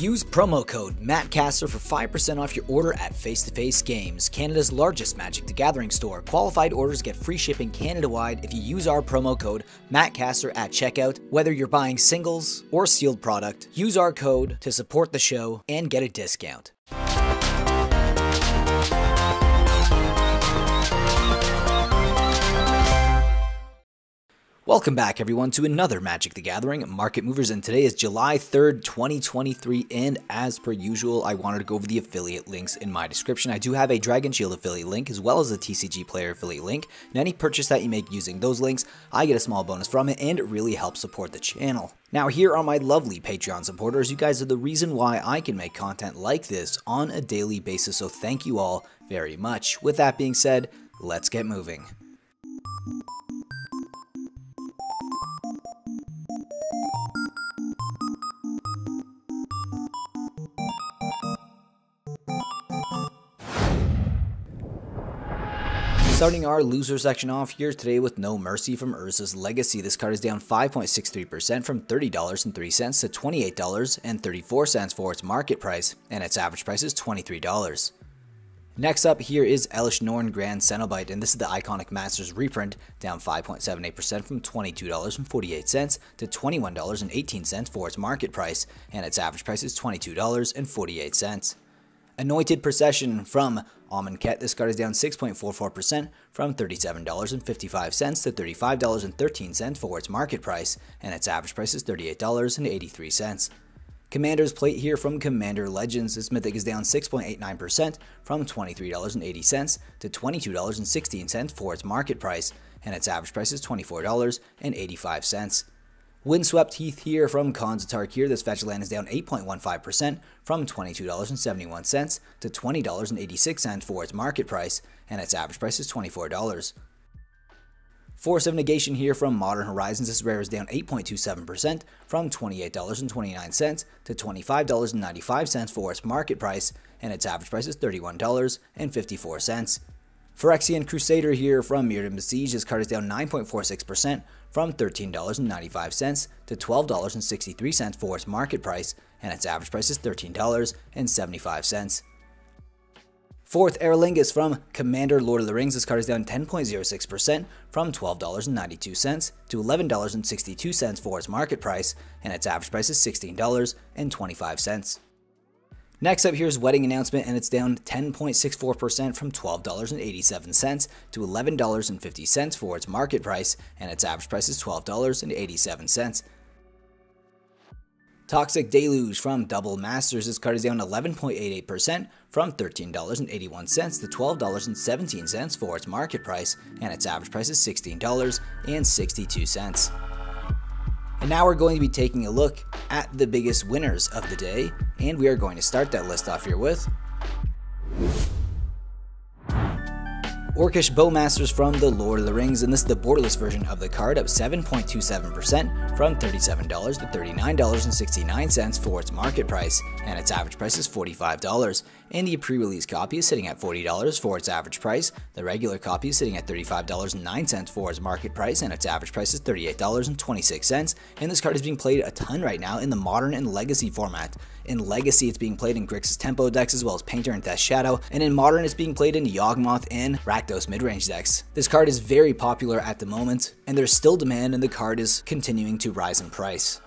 Use promo code MATTCaster for 5% off your order at Face-to-Face Games, Canada's largest Magic the Gathering store. Qualified orders get free shipping Canada-wide if you use our promo code MATTCaster at checkout. Whether you're buying singles or sealed product, use our code to support the show and get a discount. Welcome back, everyone, to another Magic the Gathering Market Movers, and today is July 3rd, 2023, and as per usual, I wanted to go over the affiliate links in my description. I do have a Dragon Shield affiliate link as well as a TCG Player affiliate link, and any purchase that you make using those links, I get a small bonus from it, and it really helps support the channel. Now, here are my lovely Patreon supporters. You guys are the reason why I can make content like this on a daily basis, so thank you all very much. With that being said, let's get moving. Starting our loser section off here today with No Mercy from Urza's Legacy. This card is down 5.63% from $30.03 to $28.34 for its market price, and its average price is $23. Next up here is Elish Norn Grand Cenobite, and this is the Iconic Masters reprint, down 5.78% from $22.48 to $21.18 for its market price, and its average price is $22.48. Anointed Procession from Amonkhet. This card is down 6.44% from $37.55 to $35.13 for its market price, and its average price is $38.83. Commander's Plate here from Commander Legends. This mythic is down 6.89% from $23.80 to $22.16 for its market price, and its average price is $24.85. Windswept Heath here from Khans of Tarkir. This fetch land is down 8.15% from $22.71 to $20.86 for its market price, and its average price is $24. Force of Negation here from Modern Horizons. This rare is down 8.27% from $28.29 to $25.95 for its market price, and its average price is $31.54. Phyrexian Crusader here from Mirrodin: Siege. This card is down 9.46% from $13.95 to $12.63 for its market price, and its average price is $13.75. Fourth Airling is from Commander Lord of the Rings. This card is down 10.06% from $12.92 to $11.62 for its market price, and its average price is $16.25. Next up here is Wedding Announcement, and it's down 10.64% from $12.87 to $11.50 for its market price, and its average price is $12.87. Toxic Deluge from Double Masters. This card is down 11.88% from $13.81 to $12.17 for its market price, and its average price is $16.62. And now we're going to be taking a look at the biggest winners of the day, and we are going to start that list off here with Orcish Bowmasters from The Lord of the Rings, and this is the borderless version of the card, up 7.27% from $37 to $39.69 for its market price, and its average price is $45. And the pre-release copy is sitting at $40 for its average price. The regular copy is sitting at $35.09 for its market price, and its average price is $38.26. And this card is being played a ton right now in the Modern and Legacy format. In Legacy, it's being played in Grixis Tempo decks as well as Painter and Death's Shadow, and in Modern, it's being played in Yawgmoth and Rakdos midrange decks. This card is very popular at the moment, and there's still demand, and the card is continuing to rise in price.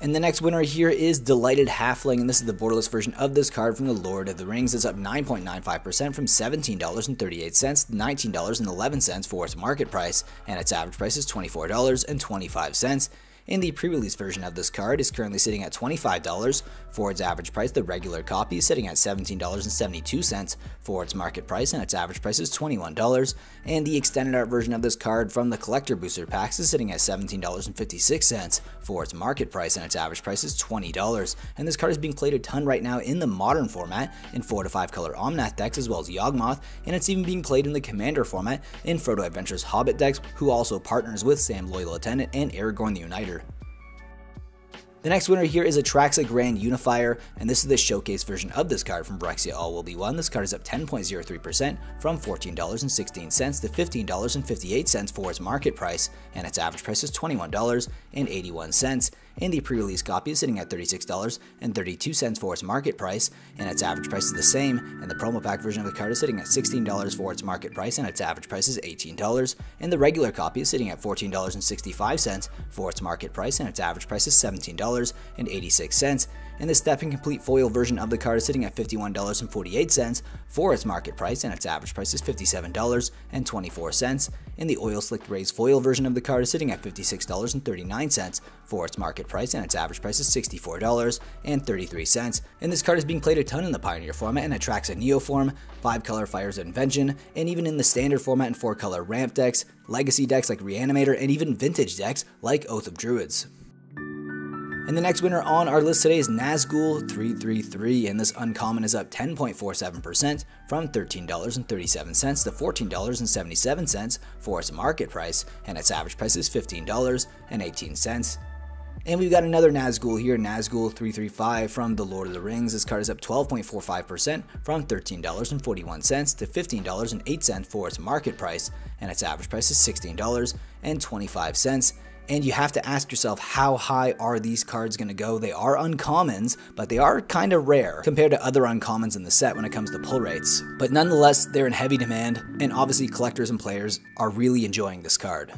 And the next winner here is Delighted Halfling, and this is the borderless version of this card from The Lord of the Rings. It's up 9.95% from $17.38 to $19.11 for its market price, and its average price is $24.25. And the pre-release version of this card is currently sitting at $25 for its average price. The regular copy is sitting at $17.72 for its market price, and its average price is $21. And the extended art version of this card from the collector booster packs is sitting at $17.56 for its market price, and its average price is $20. And this card is being played a ton right now in the Modern format in 4 to 5 color Omnath decks as well as Yawgmoth, and it's even being played in the Commander format in Frodo Adventures Hobbit decks, who also partners with Sam Loyal Attendant and Aragorn the Uniter. The next winner here is Atraxa Grand Unifier, and this is the showcase version of this card from Phyrexia All Will Be One. This card is up 10.03% from $14.16 to $15.58 for its market price, and its average price is $21.81. In the pre-release copy is sitting at $36.32 for its market price, and its average price is the same, and the promo pack version of the card is sitting at $16 for its market price, and its average price is $18, and the regular copy is sitting at $14.65 for its market price, and its average price is $17.86, and the Step and Complete foil version of the card is sitting at $51.48 for its market price, and its average price is $57.24, and the Oil Slicked Raised foil version of the card is sitting at $56.39 for its market price, and its average price is $64.33, and this card is being played a ton in the Pioneer format and attracts a Neo form, 5-color Fires of Invention, and even in the Standard format and 4-color ramp decks, Legacy decks like Reanimator, and even Vintage decks like Oath of Druids. And the next winner on our list today is Nazgul 333, and this uncommon is up 10.47% from $13.37 to $14.77 for its market price, and its average price is $15.18. And we've got another Nazgul here, Nazgul 335 from The Lord of the Rings. This card is up 12.45% from $13.41 to $15.08 for its market price, and its average price is $16.25. And you have to ask yourself, how high are these cards going to go? They are uncommons, but they are kind of rare compared to other uncommons in the set when it comes to pull rates. But nonetheless, they're in heavy demand, and obviously collectors and players are really enjoying this card.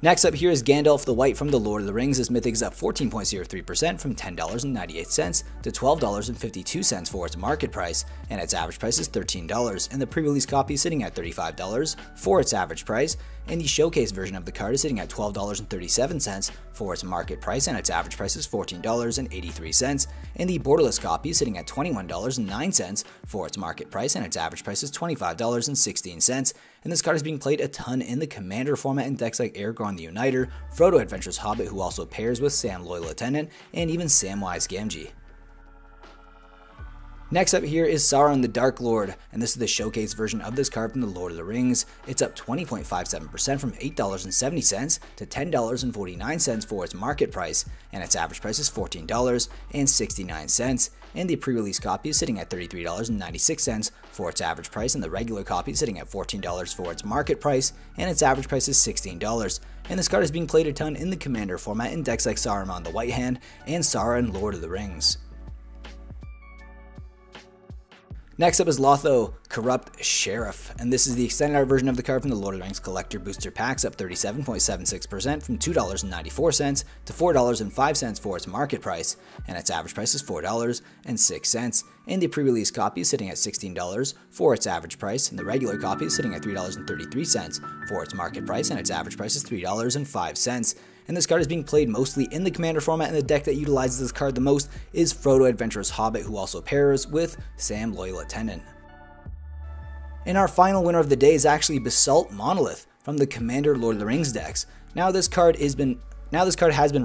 Next up here is Gandalf the White from The Lord of the Rings. This mythic is up 14.03% from $10.98 to $12.52 for its market price, and its average price is $13, and the pre-release copy is sitting at $35 for its average price, and the showcase version of the card is sitting at $12.37 for its market price, and its average price is $14.83, and the borderless copy is sitting at $21.09 for its market price, and its average price is $25.16, and this card is being played a ton in the Commander format in decks like Aragorn the Uniter, Frodo Adventure's Hobbit, who also pairs with Sam Loyal Attendant, and even Samwise Gamgee. Next up here is Sauron the Dark Lord, and this is the showcase version of this card from The Lord of the Rings. It's up 20.57% from $8.70 to $10.49 for its market price, and its average price is $14.69, and the pre-release copy is sitting at $33.96 for its average price, and the regular copy is sitting at $14 for its market price, and its average price is $16. And this card is being played a ton in the Commander format in decks like Saruman the White Hand and Sauron Lord of the Rings. Next up is Lotho, Corrupt Sheriff, and this is the extended art version of the card from The Lord of the Rings Collector Booster Packs, up 37.76% from $2.94 to $4.05 for its market price, and its average price is $4.06, and the pre-release copy is sitting at $16 for its average price, and the regular copy is sitting at $3.33 for its market price, and its average price is $3.05. And this card is being played mostly in the Commander format, and the deck that utilizes this card the most is Frodo Adventurous Hobbit, who also pairs with Sam Loyal Attendant. And our final winner of the day is actually Basalt Monolith from the Commander Lord of the Rings decks. Now this card has been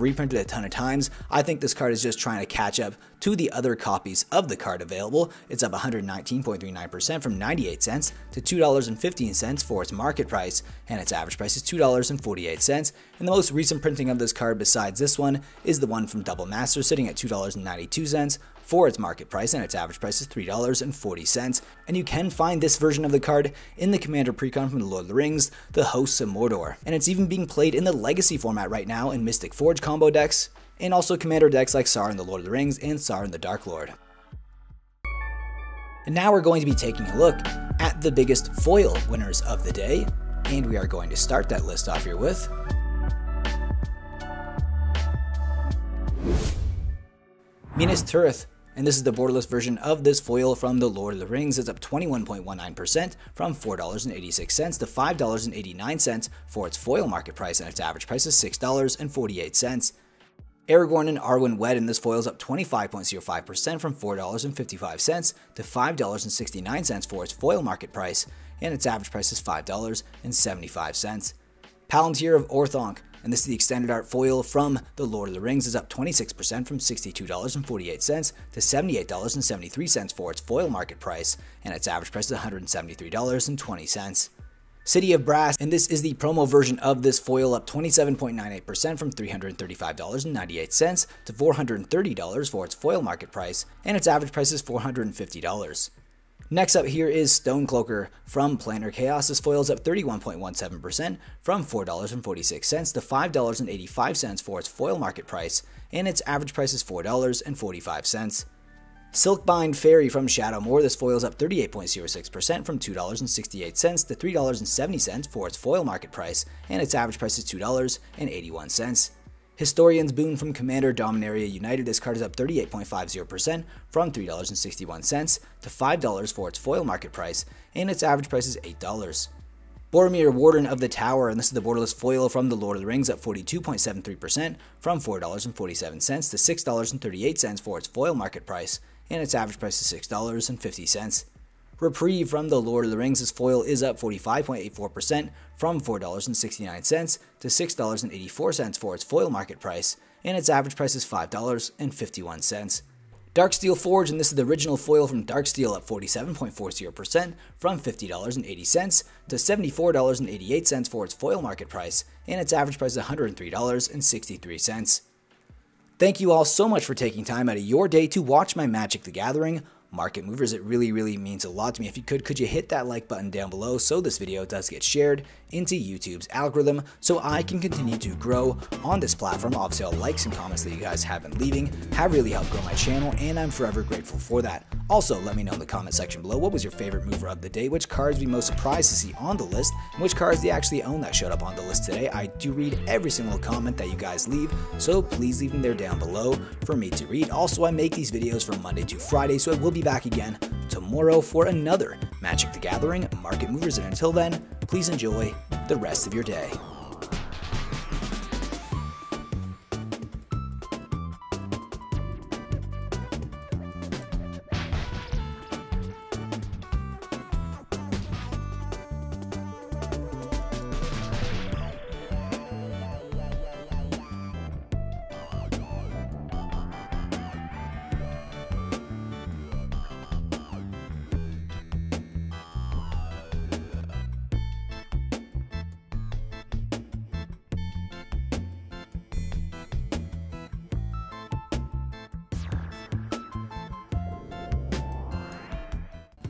reprinted a ton of times. I think this card is just trying to catch up to the other copies of the card available. It's up 119.39% from $0.98 to $2.15 for its market price, and its average price is $2.48. And the most recent printing of this card besides this one is the one from Double Masters, sitting at $2.92 for its market price, and its average price is $3.40. And you can find this version of the card in the Commander Precon from The Lord of the Rings, the Hosts of Mordor. And it's even being played in the Legacy format right now in Mystic Forge combo decks, and also Commander decks like Sauron the Lord of the Rings and Sauron the Dark Lord. And now we're going to be taking a look at the biggest foil winners of the day, and we are going to start that list off here with Minas Tirith, and this is the borderless version of this foil from The Lord of the Rings. It's up 21.19% from $4.86 to $5.89 for its foil market price, and its average price is $6.48. Aragorn and Arwen Wed, and this foil is up 25.05% from $4.55 to $5.69 for its foil market price, and its average price is $5.75. Palantir of Orthonk, and this is the extended art foil from The Lord of the Rings, is up 26% from $62.48 to $78.73 for its foil market price, and its average price is $173.20. City of Brass, and this is the promo version of this foil, up 27.98% from $335.98 to $430 for its foil market price, and its average price is $450. Next up here is Stonecloaker from Planar Chaos. This foils up 31.17% from $4.46 to $5.85 for its foil market price, and its average price is $4.45. Silkbind Fairy from Shadowmoor. This foils up 38.06% from $2.68 to $3.70 for its foil market price, and its average price is $2.81. Historian's Boon from Commander Dominaria United. This card is up 38.50% from $3.61 to $5 for its foil market price, and its average price is $8. Boromir Warden of the Tower, and this is the borderless foil from The Lord of the Rings, up 42.73% from $4.47 to $6.38 for its foil market price, and its average price is $6.50. Reprieve from The Lord of the Rings, this foil is up 45.84% from $4.69 to $6.84 for its foil market price, and its average price is $5.51. Darksteel Forge, and this is the original foil from Darksteel, up 47.40% from $50.80 to $74.88 for its foil market price, and its average price is $103.63. Thank you all so much for taking time out of your day to watch my Magic the Gathering Market Movers. It really means a lot to me. If you could you hit that like button down below so this video does get shared into YouTube's algorithm so I can continue to grow on this platform. Obviously, all likes and comments that you guys have been leaving have really helped grow my channel, and I'm forever grateful for that. Also, let me know in the comment section below, what was your favorite mover of the day, which cards were you most surprised to see on the list, and which cards do you actually own that showed up on the list today? I do read every single comment that you guys leave, so please leave them there down below for me to read. Also, I make these videos from Monday to Friday, so I will be back again tomorrow for another Magic the Gathering Market Movers, and until then, please enjoy the rest of your day.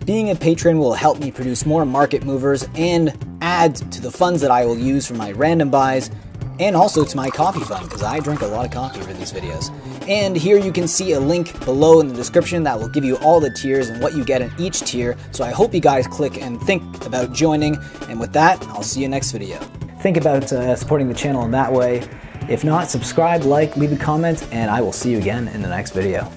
Being a patron will help me produce more market movers and add to the funds that I will use for my random buys and also to my coffee fund, because I drink a lot of coffee for these videos. And here you can see a link below in the description that will give you all the tiers and what you get in each tier. So I hope you guys click and think about joining. And with that, I'll see you next video. Think about supporting the channel in that way. If not, subscribe, like, leave a comment, and I will see you again in the next video.